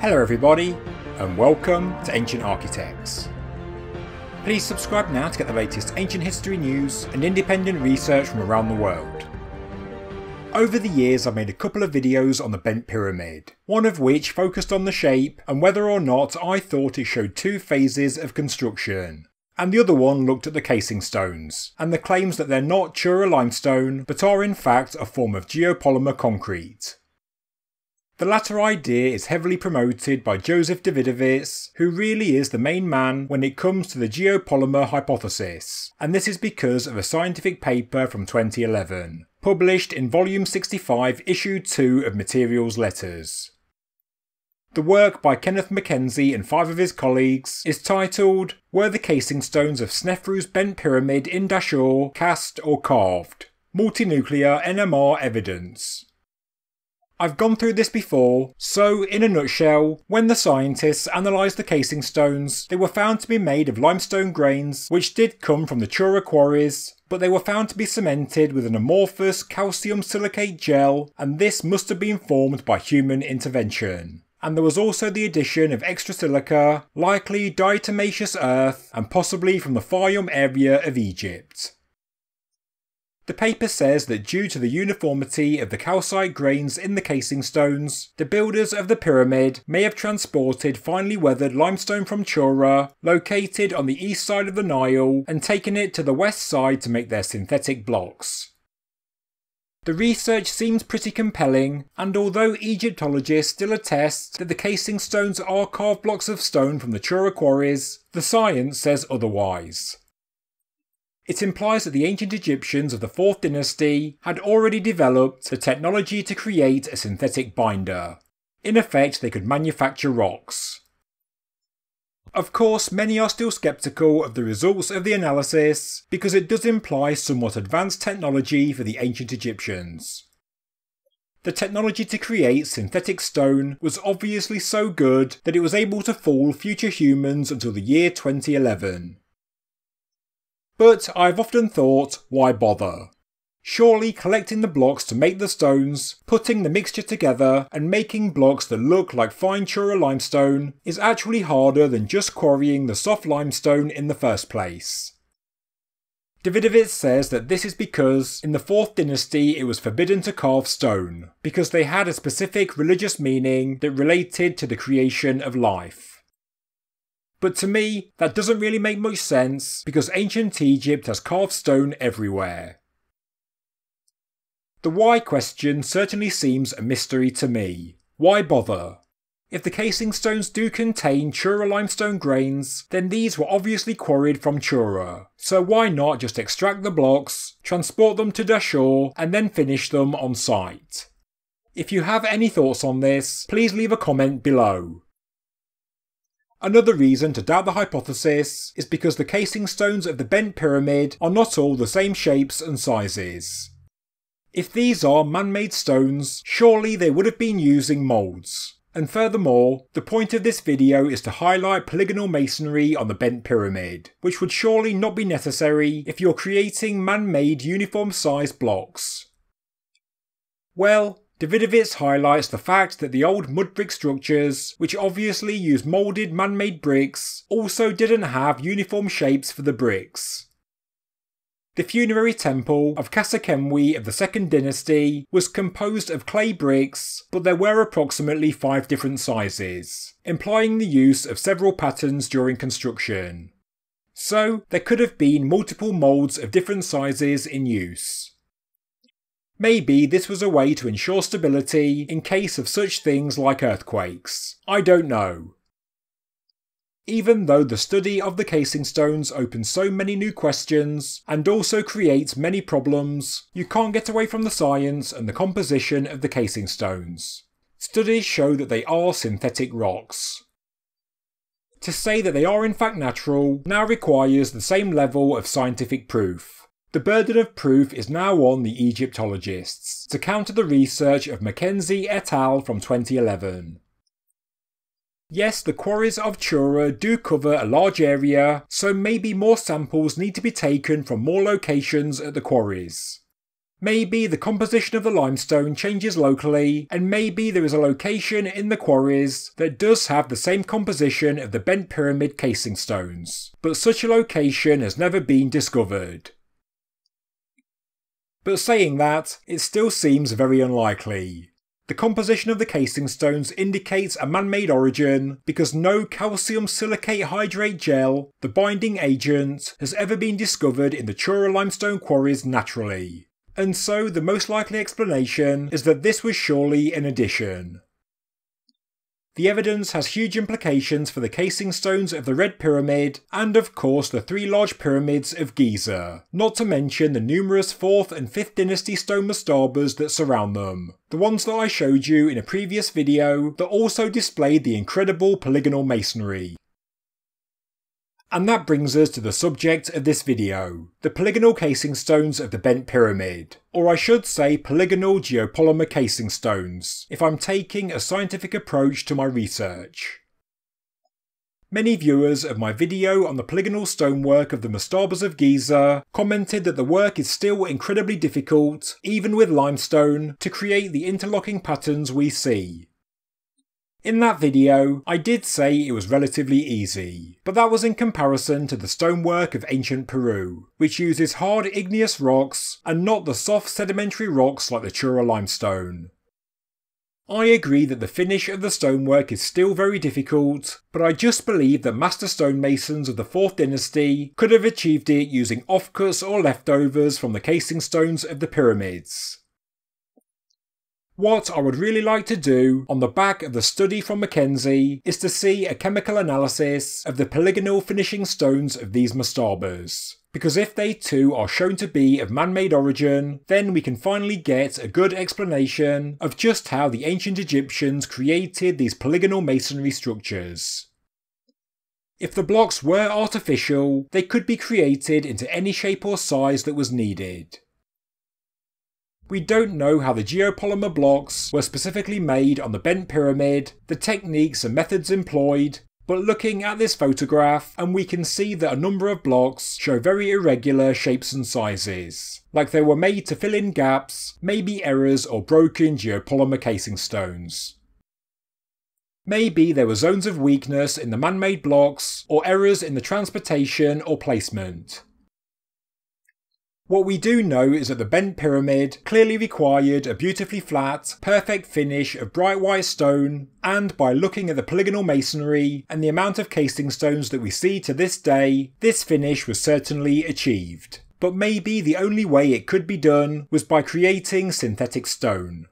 Hello everybody, and welcome to Ancient Architects. Please subscribe now to get the latest ancient history news and independent research from around the world. Over the years I've made a couple of videos on the Bent Pyramid, one of which focused on the shape and whether or not I thought it showed two phases of construction, and the other one looked at the casing stones, and the claims that they're not Tura limestone but are in fact a form of geopolymer concrete. The latter idea is heavily promoted by Joseph Davidovits, who really is the main man when it comes to the geopolymer hypothesis, and this is because of a scientific paper from 2011, published in Volume 65, Issue 2 of Materials Letters. The work by Kenneth Mackenzie and 5 of his colleagues is titled, "Were the Casing Stones of Sneferu's Bent Pyramid in Dashur Cast or Carved? Multinuclear NMR Evidence." I've gone through this before, so in a nutshell, when the scientists analysed the casing stones, they were found to be made of limestone grains which did come from the Tura quarries, but they were found to be cemented with an amorphous calcium silicate gel, and this must have been formed by human intervention. And there was also the addition of extra silica, likely diatomaceous earth, and possibly from the Fayum area of Egypt. The paper says that due to the uniformity of the calcite grains in the casing stones, the builders of the pyramid may have transported finely weathered limestone from Tura, located on the east side of the Nile, and taken it to the west side to make their synthetic blocks. The research seems pretty compelling, and although Egyptologists still attest that the casing stones are carved blocks of stone from the Tura quarries, the science says otherwise. It implies that the ancient Egyptians of the 4th dynasty had already developed the technology to create a synthetic binder. In effect, they could manufacture rocks. Of course, many are still sceptical of the results of the analysis because it does imply somewhat advanced technology for the ancient Egyptians. The technology to create synthetic stone was obviously so good that it was able to fool future humans until the year 2011. But I've often thought, why bother? Surely collecting the blocks to make the stones, putting the mixture together and making blocks that look like fine Tura limestone is actually harder than just quarrying the soft limestone in the first place. Davidovits says that this is because in the 4th dynasty it was forbidden to carve stone, because they had a specific religious meaning that related to the creation of life. But to me, that doesn't really make much sense because ancient Egypt has carved stone everywhere. The why question certainly seems a mystery to me. Why bother? If the casing stones do contain Tura limestone grains, then these were obviously quarried from Tura, so why not just extract the blocks, transport them to Dashur, and then finish them on site? If you have any thoughts on this, please leave a comment below. Another reason to doubt the hypothesis is because the casing stones of the Bent Pyramid are not all the same shapes and sizes. If these are man-made stones, surely they would have been using moulds. And furthermore, the point of this video is to highlight polygonal masonry on the Bent Pyramid, which would surely not be necessary if you're creating man-made uniform-sized blocks. Well, Davidovits highlights the fact that the old mud brick structures, which obviously used moulded man-made bricks, also didn't have uniform shapes for the bricks. The funerary temple of Kasakemwi of the Second Dynasty was composed of clay bricks, but there were approximately 5 different sizes, implying the use of several patterns during construction. So, there could have been multiple moulds of different sizes in use. Maybe this was a way to ensure stability in case of such things like earthquakes. I don't know. Even though the study of the casing stones opens so many new questions and also creates many problems, you can't get away from the science and the composition of the casing stones. Studies show that they are synthetic rocks. To say that they are in fact natural now requires the same level of scientific proof. The burden of proof is now on the Egyptologists, to counter the research of Mackenzie et al. From 2011. Yes, the quarries of Tura do cover a large area, so maybe more samples need to be taken from more locations at the quarries. Maybe the composition of the limestone changes locally, and maybe there is a location in the quarries that does have the same composition of the Bent Pyramid casing stones, but such a location has never been discovered. But saying that, it still seems very unlikely. The composition of the casing stones indicates a man-made origin because no calcium silicate hydrate gel, the binding agent, has ever been discovered in the Tura limestone quarries naturally. And so the most likely explanation is that this was surely an addition. The evidence has huge implications for the casing stones of the Red Pyramid and of course the three large pyramids of Giza, not to mention the numerous 4th and 5th dynasty stone mastabas that surround them, the ones that I showed you in a previous video that also displayed the incredible polygonal masonry. And that brings us to the subject of this video, the polygonal casing stones of the Bent Pyramid, or I should say polygonal geopolymer casing stones, if I'm taking a scientific approach to my research. Many viewers of my video on the polygonal stonework of the Mastabas of Giza commented that the work is still incredibly difficult, even with limestone, to create the interlocking patterns we see. In that video, I did say it was relatively easy, but that was in comparison to the stonework of ancient Peru, which uses hard igneous rocks and not the soft sedimentary rocks like the Tura limestone. I agree that the finish of the stonework is still very difficult, but I just believe that master stonemasons of the 4th dynasty could have achieved it using offcuts or leftovers from the casing stones of the pyramids. What I would really like to do, on the back of the study from Mackenzie, is to see a chemical analysis of the polygonal finishing stones of these mastabas, because if they too are shown to be of man-made origin, then we can finally get a good explanation of just how the ancient Egyptians created these polygonal masonry structures. If the blocks were artificial, they could be created into any shape or size that was needed. We don't know how the geopolymer blocks were specifically made on the Bent Pyramid, the techniques and methods employed, but looking at this photograph and we can see that a number of blocks show very irregular shapes and sizes, like they were made to fill in gaps, maybe errors or broken geopolymer casing stones. Maybe there were zones of weakness in the man-made blocks or errors in the transportation or placement. What we do know is that the Bent Pyramid clearly required a beautifully flat, perfect finish of bright white stone, and by looking at the polygonal masonry and the amount of casing stones that we see to this day, this finish was certainly achieved. But maybe the only way it could be done was by creating synthetic stone.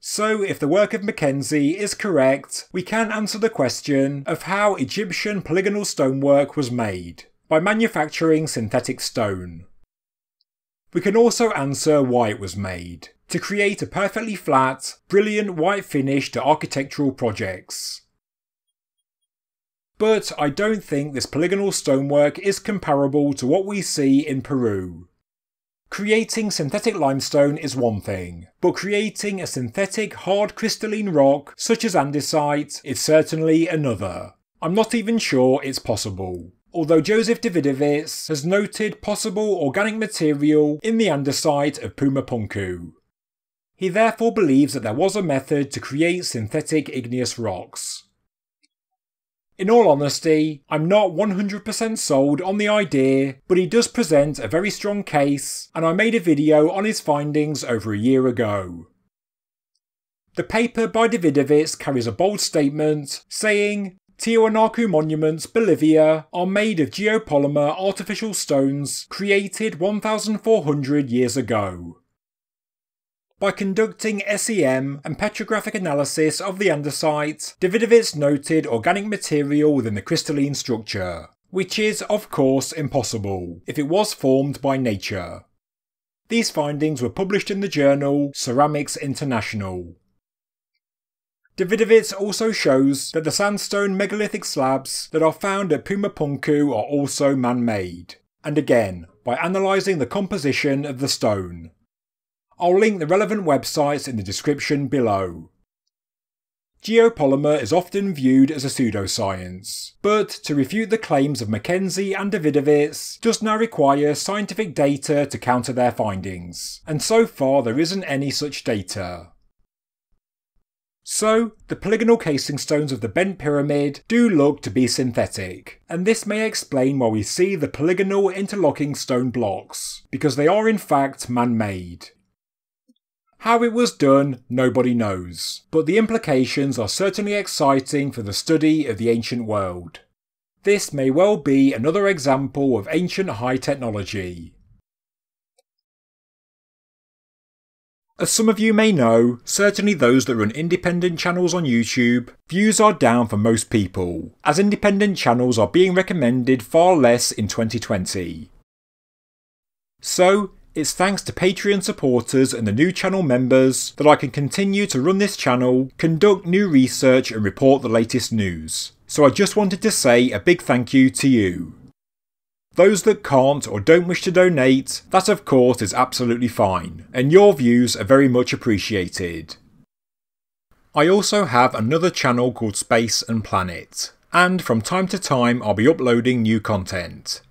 So if the work of Mackenzie is correct, we can answer the question of how Egyptian polygonal stonework was made. By manufacturing synthetic stone. We can also answer why it was made, to create a perfectly flat, brilliant white finish to architectural projects. But I don't think this polygonal stonework is comparable to what we see in Peru. Creating synthetic limestone is one thing, but creating a synthetic hard crystalline rock such as andesite is certainly another. I'm not even sure it's possible. Although Joseph Davidovits has noted possible organic material in the andesite of Puma Punku. He therefore believes that there was a method to create synthetic igneous rocks. In all honesty, I'm not 100% sold on the idea, but he does present a very strong case, and I made a video on his findings over a year ago. The paper by Davidovits carries a bold statement saying, Tiwanaku monuments, Bolivia, are made of geopolymer artificial stones created 1,400 years ago. By conducting SEM and petrographic analysis of the andesite, Davidovits noted organic material within the crystalline structure, which is, of course, impossible if it was formed by nature. These findings were published in the journal Ceramics International. Davidovits also shows that the sandstone megalithic slabs that are found at Puma Punku are also man-made, and again, by analysing the composition of the stone. I'll link the relevant websites in the description below. Geopolymer is often viewed as a pseudoscience, but to refute the claims of Mackenzie and Davidovits does now require scientific data to counter their findings, and so far there isn't any such data. So, the polygonal casing stones of the Bent Pyramid do look to be synthetic, and this may explain why we see the polygonal interlocking stone blocks, because they are in fact man-made. How it was done, nobody knows, but the implications are certainly exciting for the study of the ancient world. This may well be another example of ancient high technology. As some of you may know, certainly those that run independent channels on YouTube, views are down for most people, as independent channels are being recommended far less in 2020. So, it's thanks to Patreon supporters and the new channel members that I can continue to run this channel, conduct new research and report the latest news. So I just wanted to say a big thank you to you. Those that can't or don't wish to donate, that of course is absolutely fine, and your views are very much appreciated. I also have another channel called Space and Planet, and from time to time I'll be uploading new content.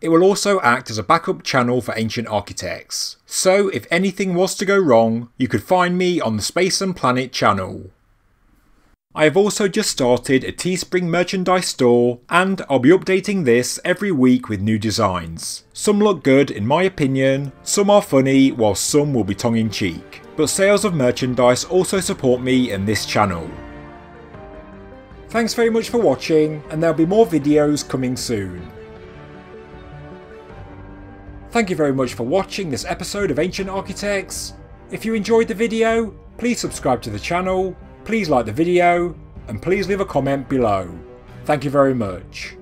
It will also act as a backup channel for Ancient Architects, so if anything was to go wrong, you could find me on the Space and Planet channel. I have also just started a Teespring merchandise store, and I'll be updating this every week with new designs. Some look good in my opinion, some are funny, while some will be tongue-in-cheek, but sales of merchandise also support me and this channel. Thanks very much for watching, and there'll be more videos coming soon. Thank you very much for watching this episode of Ancient Architects. If you enjoyed the video, please subscribe to the channel, please like the video, and please leave a comment below. Thank you very much.